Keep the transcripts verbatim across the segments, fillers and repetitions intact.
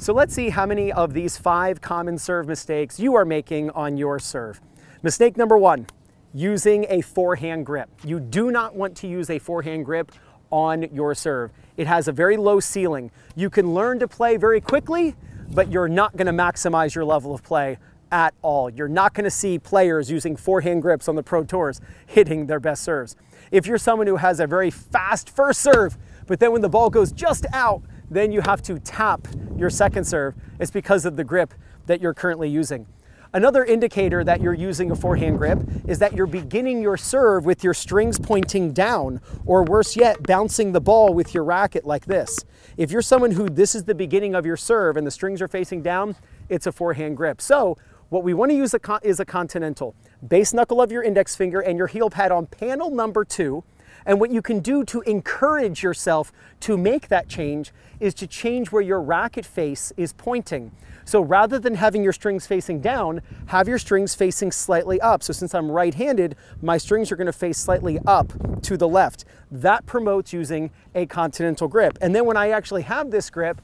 So let's see how many of these five common serve mistakes you are making on your serve. Mistake number one, using a forehand grip. You do not want to use a forehand grip on your serve. It has a very low ceiling. You can learn to play very quickly, but you're not going to maximize your level of play at all. You're not going to see players using forehand grips on the pro tours hitting their best serves. If you're someone who has a very fast first serve, but then when the ball goes just out, then you have to tap your second serve. It's because of the grip that you're currently using. Another indicator that you're using a forehand grip is that you're beginning your serve with your strings pointing down, or worse yet, bouncing the ball with your racket like this. If you're someone who this is the beginning of your serve and the strings are facing down, it's a forehand grip. So what we want to use is a continental. Base knuckle of your index finger and your heel pad on panel number two. And what you can do to encourage yourself to make that change is to change where your racket face is pointing. So rather than having your strings facing down, have your strings facing slightly up. So since I'm right-handed, my strings are going to face slightly up to the left. That promotes using a continental grip. And then when I actually have this grip,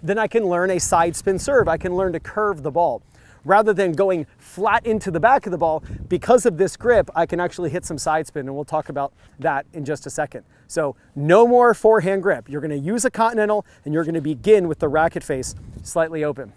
then I can learn a side spin serve. I can learn to curve the ball. Rather than going flat into the back of the ball, because of this grip, I can actually hit some side spin, and we'll talk about that in just a second. So no more forehand grip. You're gonna use a continental, and you're gonna begin with the racket face slightly open.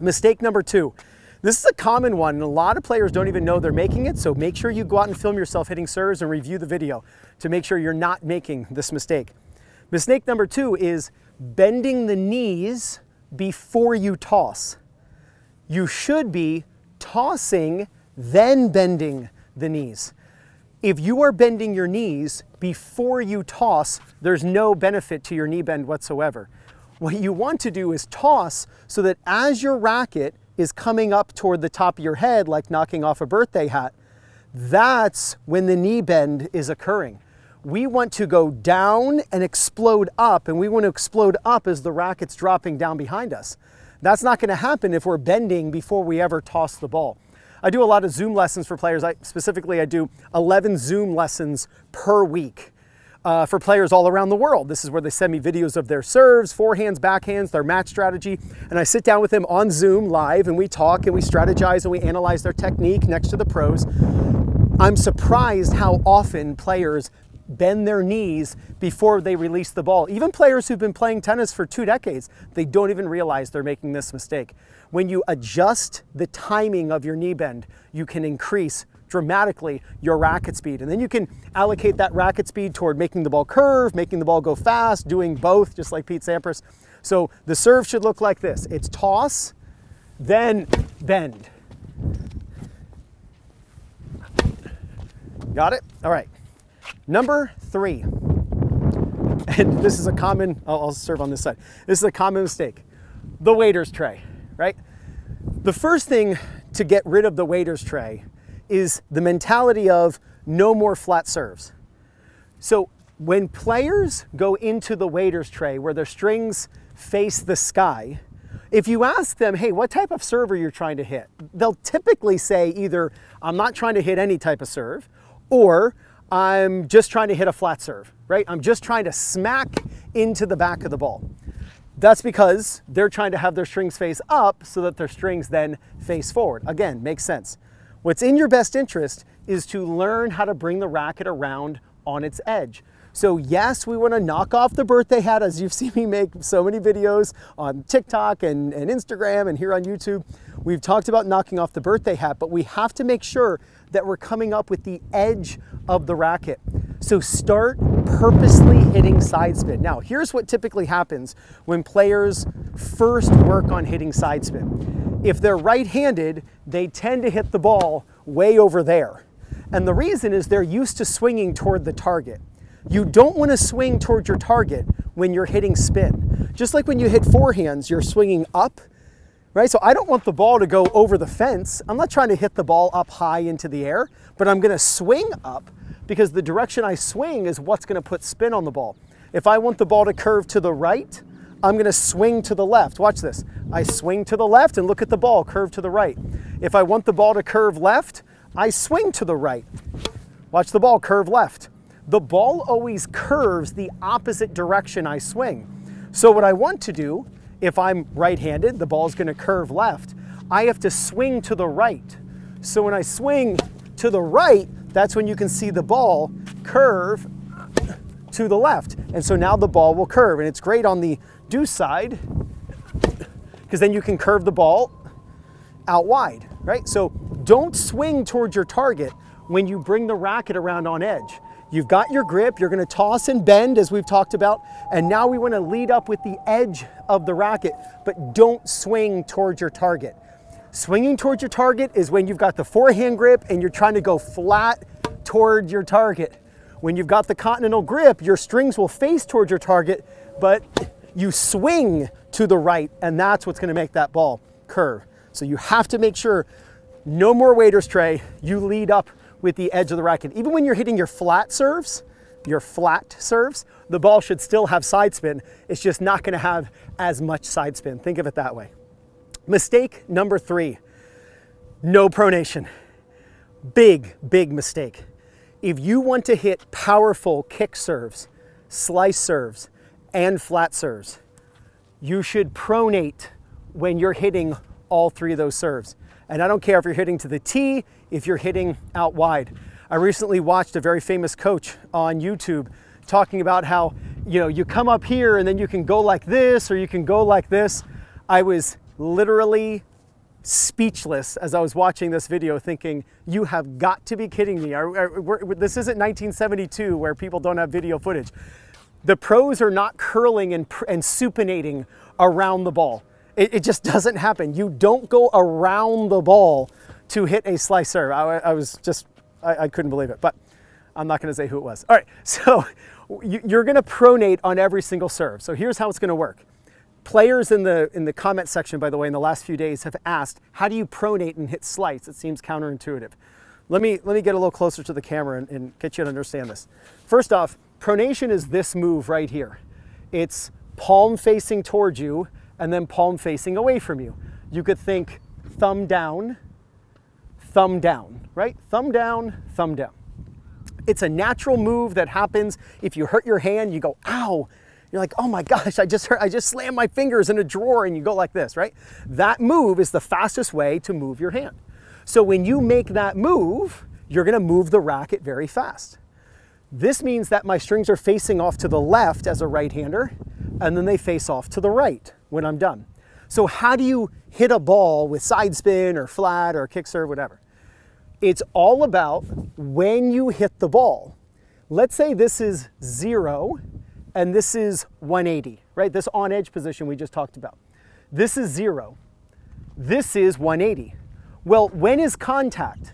Mistake number two. This is a common one, and a lot of players don't even know they're making it, so make sure you go out and film yourself hitting serves and review the video to make sure you're not making this mistake. Mistake number two is bending the knees before you toss. You should be tossing, then bending the knees. If you are bending your knees before you toss, there's no benefit to your knee bend whatsoever. What you want to do is toss so that as your racket is coming up toward the top of your head, like knocking off a birthday hat, that's when the knee bend is occurring. We want to go down and explode up, and we want to explode up as the racket's dropping down behind us. That's not going to happen if we're bending before we ever toss the ball. I do a lot of Zoom lessons for players. I, specifically, I do eleven Zoom lessons per week uh, for players all around the world. This is where they send me videos of their serves, forehands, backhands, their match strategy. And I sit down with them on Zoom live, and we talk and we strategize and we analyze their technique next to the pros. I'm surprised how often players bend their knees before they release the ball. Even players who've been playing tennis for two decades, they don't even realize they're making this mistake. When you adjust the timing of your knee bend, you can increase dramatically your racket speed. And then you can allocate that racket speed toward making the ball curve, making the ball go fast, doing both, just like Pete Sampras. So the serve should look like this. It's toss, then bend. Got it? All right. Number three, and this is a common, I'll, I'll serve on this side. This is a common mistake, the waiter's tray, right? The first thing to get rid of the waiter's tray is the mentality of no more flat serves. So when players go into the waiter's tray where their strings face the sky, if you ask them, hey, what type of serve are you trying to hit? They'll typically say either, I'm not trying to hit any type of serve, or I'm just trying to hit a flat serve, right? I'm just trying to smack into the back of the ball. That's because they're trying to have their strings face up so that their strings then face forward. Again, makes sense. What's in your best interest is to learn how to bring the racket around on its edge. So yes, we want to knock off the birthday hat, as you've seen me make so many videos on TikTok and, and Instagram and here on YouTube. We've talked about knocking off the birthday hat, but we have to make sure that we're coming up with the edge of the racket. So start purposely hitting side spin. Now, here's what typically happens when players first work on hitting side spin. If they're right-handed, they tend to hit the ball way over there. And the reason is they're used to swinging toward the target. You don't want to swing toward your target when you're hitting spin. Just like when you hit forehands, you're swinging up, right? So I don't want the ball to go over the fence. I'm not trying to hit the ball up high into the air, but I'm going to swing up because the direction I swing is what's going to put spin on the ball. If I want the ball to curve to the right, I'm going to swing to the left. Watch this. I swing to the left and look at the ball curve to the right. If I want the ball to curve left, I swing to the right. Watch the ball curve left. The ball always curves the opposite direction I swing. So what I want to do if I'm right-handed, the ball's gonna curve left. I have to swing to the right. So when I swing to the right, that's when you can see the ball curve to the left. And so now the ball will curve, and it's great on the deuce side because then you can curve the ball out wide, right? So don't swing towards your target when you bring the racket around on edge. You've got your grip, you're gonna toss and bend as we've talked about, and now we wanna lead up with the edge of the racket, but don't swing towards your target. Swinging towards your target is when you've got the forehand grip and you're trying to go flat toward your target. When you've got the continental grip, your strings will face towards your target, but you swing to the right, and that's what's gonna make that ball curve. So you have to make sure, no more waiter's tray, you lead up with the edge of the racket. Even when you're hitting your flat serves, your flat serves, the ball should still have side spin. It's just not gonna have as much side spin. Think of it that way. Mistake number three, no pronation. Big, big mistake. If you want to hit powerful kick serves, slice serves, and flat serves, you should pronate when you're hitting all three of those serves. And I don't care if you're hitting to the tee, if you're hitting out wide. I recently watched a very famous coach on YouTube talking about how, you know, you come up here and then you can go like this or you can go like this. I was literally speechless as I was watching this video thinking, you have got to be kidding me. I, I, we're, this isn't nineteen seventy-two where people don't have video footage. The pros are not curling and, and supinating around the ball. It, it just doesn't happen. You don't go around the ball to hit a slice serve. I, I was just, I, I couldn't believe it, but I'm not gonna say who it was. All right, so you, you're gonna pronate on every single serve. So here's how it's gonna work. Players in the, in the comment section, by the way, in the last few days have asked, how do you pronate and hit slice? It seems counterintuitive. Let me, let me get a little closer to the camera and, and get you to understand this. First off, pronation is this move right here. It's palm facing towards you and then palm facing away from you. You could think thumb down, thumb down, right? Thumb down, thumb down. It's a natural move that happens. If you hurt your hand, you go, ow. You're like, oh my gosh, I just hurt, I just slammed my fingers in a drawer, and you go like this, right? That move is the fastest way to move your hand. So when you make that move, you're gonna move the racket very fast. This means that my strings are facing off to the left as a right-hander, and then they face off to the right when I'm done. So how do you hit a ball with side spin or flat or kick serve, whatever? It's all about when you hit the ball. Let's say this is zero and this is one eighty, right? This on edge position we just talked about. This is zero, this is one eighty. Well, when is contact?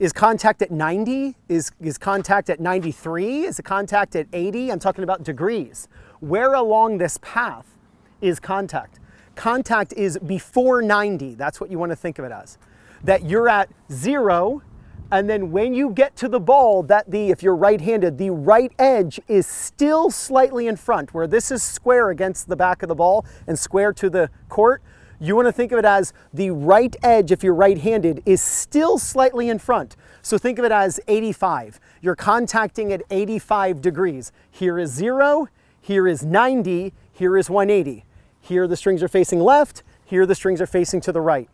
Is contact at ninety? Is, is contact at ninety-three? Is the contact at eighty? I'm talking about degrees. Where along this path is contact? Contact is before ninety. That's what you want to think of it as. That you're at zero, and then when you get to the ball, that the, if you're right-handed, the right edge is still slightly in front, where this is square against the back of the ball and square to the court. You want to think of it as the right edge, if you're right-handed, is still slightly in front. So think of it as eighty-five. You're contacting at eighty-five degrees. Here is zero, here is ninety, here is one eighty. Here the strings are facing left, here the strings are facing to the right.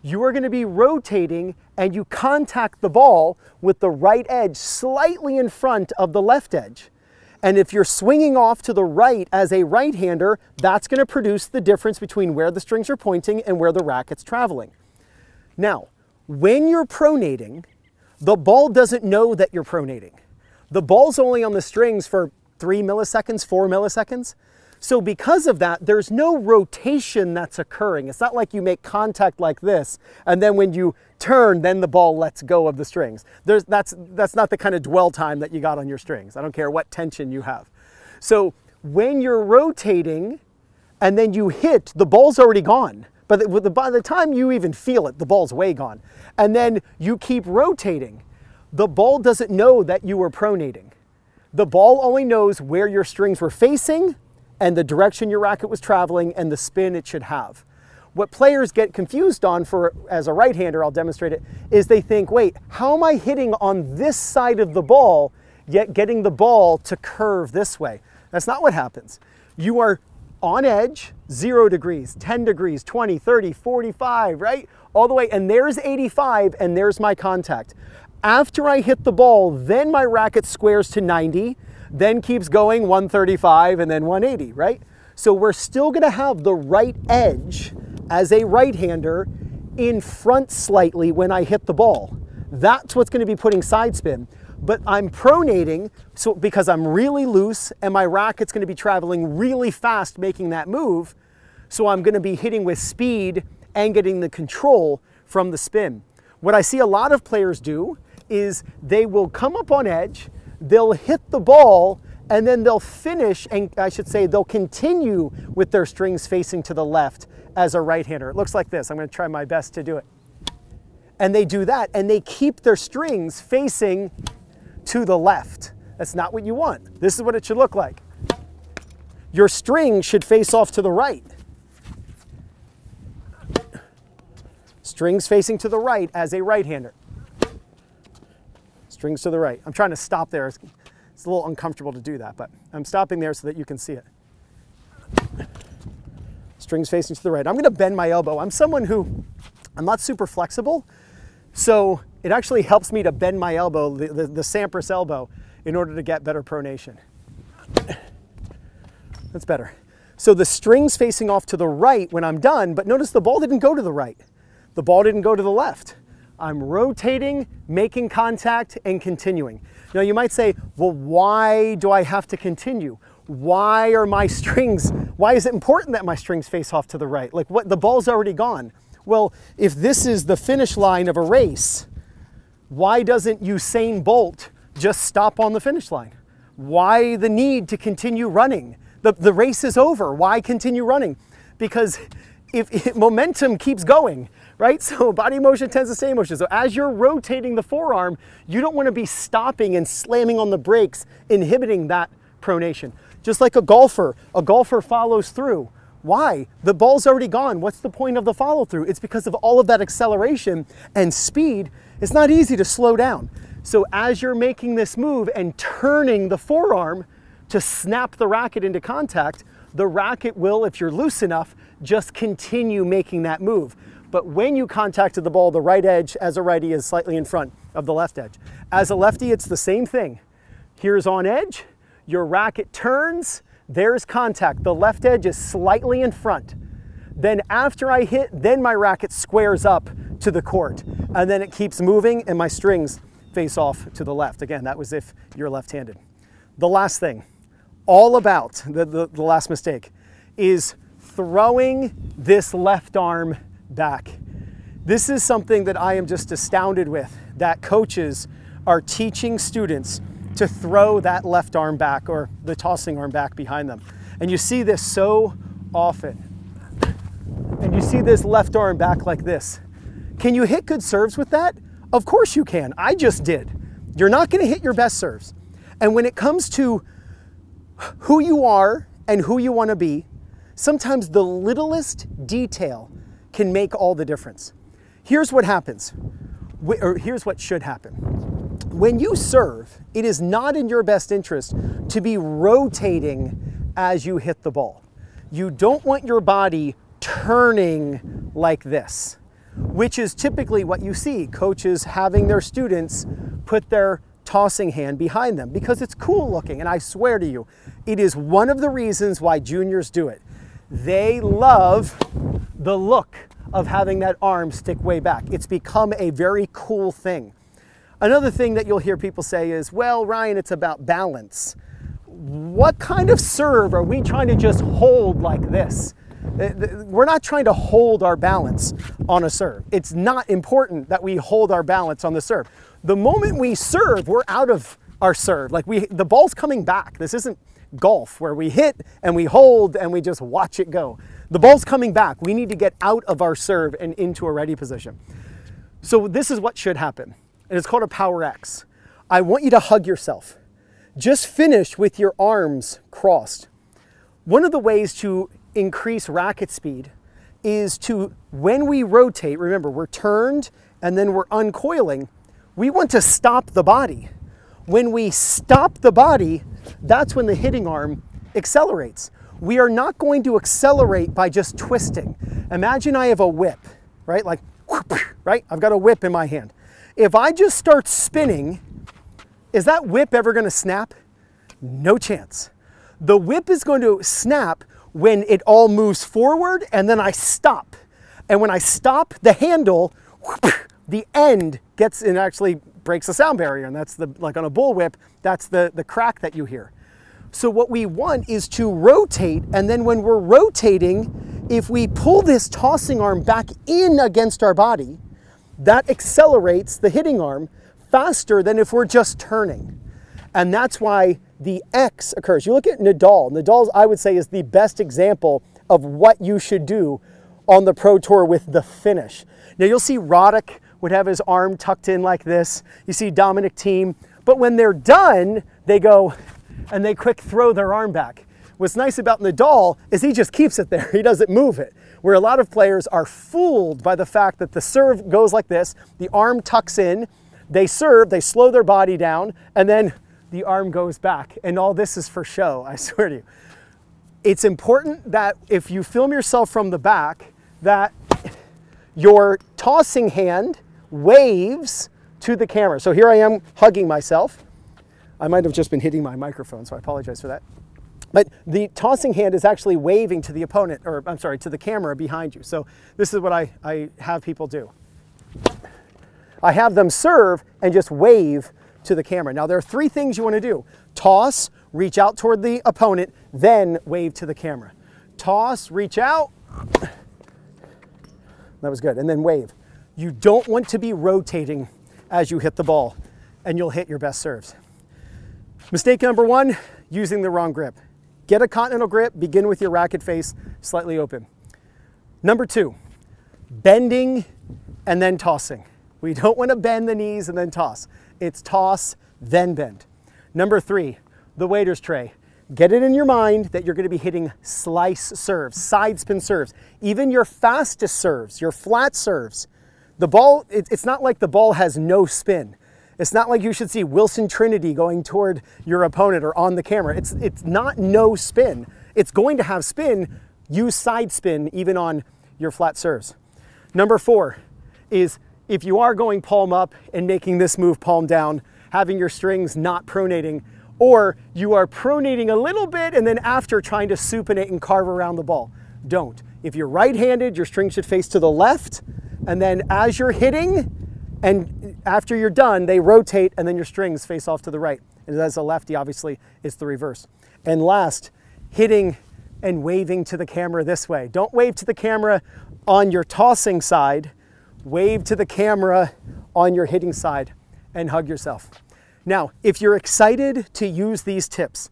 You are going to be rotating, and you contact the ball with the right edge slightly in front of the left edge. And if you're swinging off to the right as a right-hander, that's going to produce the difference between where the strings are pointing and where the racket's traveling. Now, when you're pronating, the ball doesn't know that you're pronating. The ball's only on the strings for three milliseconds, four milliseconds. So because of that, there's no rotation that's occurring. It's not like you make contact like this, and then when you turn, then the ball lets go of the strings. There's, that's, that's not the kind of dwell time that you got on your strings. I don't care what tension you have. So when you're rotating and then you hit, the ball's already gone. But by the time you even feel it, the ball's way gone. And then you keep rotating. The ball doesn't know that you were pronating. The ball only knows where your strings were facing, and the direction your racket was traveling, and the spin it should have. What players get confused on, for, as a right-hander, I'll demonstrate it, is they think, wait, how am I hitting on this side of the ball, yet getting the ball to curve this way? That's not what happens. You are on edge, zero degrees, ten degrees, twenty, thirty, forty-five, right? All the way, and there's eighty-five, and there's my contact. After I hit the ball, then my racket squares to ninety, then keeps going one thirty-five and then one eighty, right? So we're still gonna have the right edge as a right-hander in front slightly when I hit the ball. That's what's gonna be putting side spin. But I'm pronating so because I'm really loose and my racket's gonna be traveling really fast making that move. So I'm gonna be hitting with speed and getting the control from the spin. What I see a lot of players do is they will come up on edge, they'll hit the ball, and then they'll finish, and I should say they'll continue with their strings facing to the left as a right-hander. It looks like this. I'm gonna try my best to do it. And they do that, and they keep their strings facing to the left. That's not what you want. This is what it should look like. Your string should face off to the right. Strings facing to the right as a right-hander. Strings to the right. I'm trying to stop there. It's, it's a little uncomfortable to do that, but I'm stopping there so that you can see it. Strings facing to the right. I'm gonna bend my elbow. I'm someone who, I'm not super flexible, so it actually helps me to bend my elbow, the, the, the Sampras elbow, in order to get better pronation. That's better. So the string's facing off to the right when I'm done, but notice the ball didn't go to the right. The ball didn't go to the left. I'm rotating, making contact, and continuing. Now you might say, well, why do I have to continue? Why are my strings, why is it important that my strings face off to the right? Like what, the ball's already gone. Well, if this is the finish line of a race, why doesn't Usain Bolt just stop on the finish line? Why the need to continue running? The, the race is over. Why continue running? Because if, if momentum keeps going, right? So body motion tends to stay in motion. So as you're rotating the forearm, you don't want to be stopping and slamming on the brakes, inhibiting that pronation. Just like a golfer, a golfer follows through. Why? The ball's already gone. What's the point of the follow through? It's because of all of that acceleration and speed. It's not easy to slow down. So as you're making this move and turning the forearm to snap the racket into contact, the racket will, if you're loose enough, just continue making that move. But when you contacted the ball, the right edge as a righty is slightly in front of the left edge. As a lefty, it's the same thing. Here's on edge, your racket turns, there's contact. The left edge is slightly in front. Then after I hit, then my racket squares up to the court. And then it keeps moving and my strings face off to the left. Again, that was if you're left-handed. The last thing, all about, the, the, the last mistake, is throwing this left arm back. This is something that I am just astounded with, that coaches are teaching students to throw that left arm back or the tossing arm back behind them. And you see this so often. And you see this left arm back like this. Can you hit good serves with that? Of course you can. I just did. You're not going to hit your best serves. And when it comes to who you are and who you want to be, sometimes the littlest detail can make all the difference. Here's what happens, or here's what should happen. When you serve, it is not in your best interest to be rotating as you hit the ball. You don't want your body turning like this, which is typically what you see coaches having their students put their tossing hand behind them because it's cool looking. And I swear to you, it is one of the reasons why juniors do it. They love the look of having that arm stick way back. It's become a very cool thing. Another thing that you'll hear people say is, well, Ryan, it's about balance. What kind of serve are we trying to just hold like this? We're not trying to hold our balance on a serve. It's not important that we hold our balance on the serve. The moment we serve, we're out of our serve. Like we, the ball's coming back. This isn't golf where we hit and we hold and we just watch it go. The ball's coming back. We need to get out of our serve and into a ready position. So this is what should happen. And it's called a power X. I want you to hug yourself. Just finish with your arms crossed. One of the ways to increase racket speed is to, when we rotate, remember we're turned and then we're uncoiling, we want to stop the body. When we stop the body, that's when the hitting arm accelerates. we are not going to accelerate by just twisting. Imagine I have a whip, right? Like, right? I've got a whip in my hand. If I just start spinning, is that whip ever going to snap? No chance. The whip is going to snap when it all moves forward and then I stop. And when I stop the handle, the end gets and actually breaks the sound barrier. And that's the, like on a bull whip, that's the, the crack that you hear. So what we want is to rotate, and then when we're rotating, if we pull this tossing arm back in against our body, that accelerates the hitting arm faster than if we're just turning. And that's why the X occurs. You look at Nadal. Nadal's, I would say, is the best example of what you should do on the Pro Tour with the finish. Now you'll see Roddick would have his arm tucked in like this. You see Dominic Thiem. But when they're done, they go and they quick throw their arm back. What's nice about Nadal is he just keeps it there. He doesn't move it. Where a lot of players are fooled by the fact that the serve goes like this, the arm tucks in, they serve, they slow their body down, and then the arm goes back. And all this is for show, I swear to you. It's important that if you film yourself from the back, that your tossing hand waves to the camera. So here I am hugging myself. I might have just been hitting my microphone, so I apologize for that. But the tossing hand is actually waving to the opponent, or I'm sorry, to the camera behind you. So this is what I, I have people do. I have them serve and just wave to the camera. Now there are three things you want to do. Toss, reach out toward the opponent, then wave to the camera. Toss, reach out. That was good. And then wave. You don't want to be rotating as you hit the ball, and you'll hit your best serves. Mistake number one, using the wrong grip. Get a continental grip, begin with your racket face slightly open. Number two, bending and then tossing. We don't want to bend the knees and then toss. It's toss, then bend. Number three, the waiter's tray. Get it in your mind that you're going to be hitting slice serves, side spin serves, even your fastest serves, your flat serves. The ball, it, it's not like the ball has no spin. It's not like you should see Wilson Trinity going toward your opponent or on the camera. It's, it's not no spin. It's going to have spin. Use side spin even on your flat serves. Number four is if you are going palm up and making this move palm down, having your strings not pronating, or you are pronating a little bit and then after trying to supinate and carve around the ball. Don't. If you're right-handed, your string should face to the left, and then as you're hitting, and after you're done, they rotate and then your strings face off to the right. And as a lefty, obviously, it's the reverse. And last, hitting and waving to the camera this way. Don't wave to the camera on your tossing side. Wave to the camera on your hitting side and hug yourself. Now, if you're excited to use these tips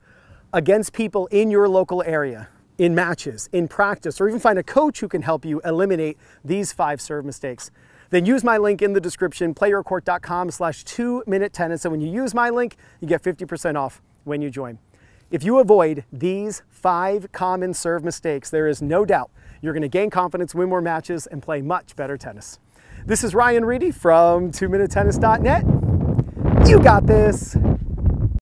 against people in your local area, in matches, in practice, or even find a coach who can help you eliminate these five serve mistakes, then use my link in the description, player court dot com slash two minute tennis. And when you use my link, you get fifty percent off when you join. If you avoid these five common serve mistakes, there is no doubt you're going to gain confidence, win more matches, and play much better tennis. This is Ryan Reedy from two minute tennis dot net. You got this.